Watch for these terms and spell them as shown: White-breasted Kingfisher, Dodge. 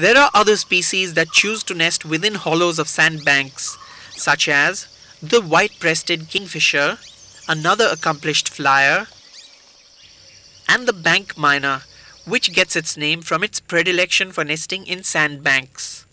There are other species that choose to nest within hollows of sandbanks, such as the white-breasted kingfisher, another accomplished flyer, and the bank miner, which gets its name from its predilection for nesting in sandbanks.